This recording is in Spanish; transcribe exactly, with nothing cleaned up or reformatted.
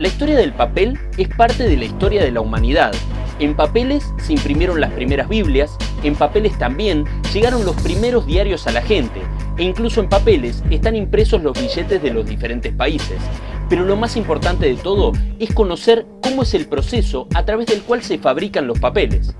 La historia del papel es parte de la historia de la humanidad. En papeles se imprimieron las primeras Biblias, en papeles también llegaron los primeros diarios a la gente, e incluso en papeles están impresos los billetes de los diferentes países. Pero lo más importante de todo es conocer cómo es el proceso a través del cual se fabrican los papeles.